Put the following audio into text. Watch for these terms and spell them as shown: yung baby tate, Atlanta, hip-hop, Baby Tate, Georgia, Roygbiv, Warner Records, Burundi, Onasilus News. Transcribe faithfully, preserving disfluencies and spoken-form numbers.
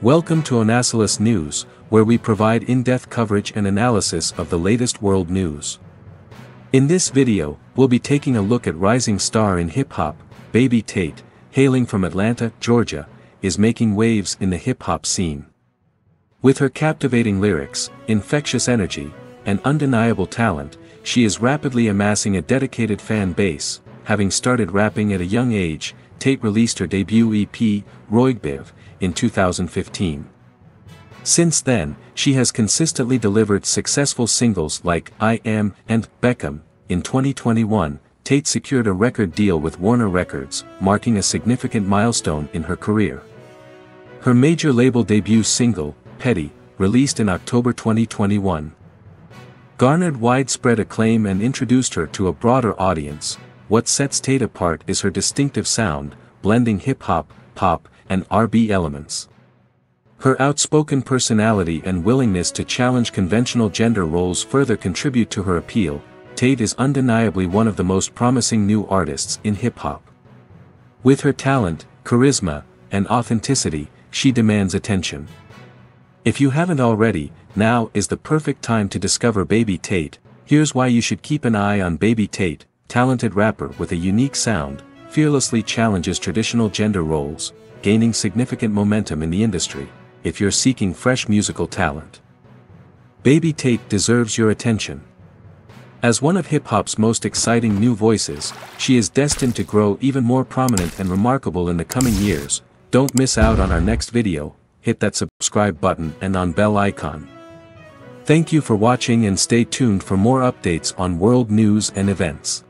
Welcome to Onasilus News, where we provide in-depth coverage and analysis of the latest world news. In this video, we'll be taking a look at rising star in hip-hop, Baby Tate, hailing from Atlanta, Georgia, is making waves in the hip-hop scene. With her captivating lyrics, infectious energy, and undeniable talent, she is rapidly amassing a dedicated fan base. Having started rapping at a young age, Tate released her debut E P, Roygbiv, in two thousand fifteen. Since then, she has consistently delivered successful singles like I Am and Beckham. In twenty twenty-one, Tate secured a record deal with Warner Records, marking a significant milestone in her career. Her major label debut single, Petty, released in October twenty twenty-one, garnered widespread acclaim and introduced her to a broader audience. What sets Tate apart is her distinctive sound, blending hip-hop, pop, and R and B elements. Her outspoken personality and willingness to challenge conventional gender roles further contribute to her appeal. Tate is undeniably one of the most promising new artists in hip-hop. With her talent, charisma, and authenticity, she demands attention. If you haven't already, now is the perfect time to discover Baby Tate. Here's why you should keep an eye on Baby Tate. Talented rapper with a unique sound, fearlessly challenges traditional gender roles, gaining significant momentum in the industry. If you're seeking fresh musical talent, Baby Tate deserves your attention. As one of hip-hop's most exciting new voices, she is destined to grow even more prominent and remarkable in the coming years. Don't miss out on our next video. Hit that subscribe button and on bell icon. Thank you for watching and stay tuned for more updates on world news and events.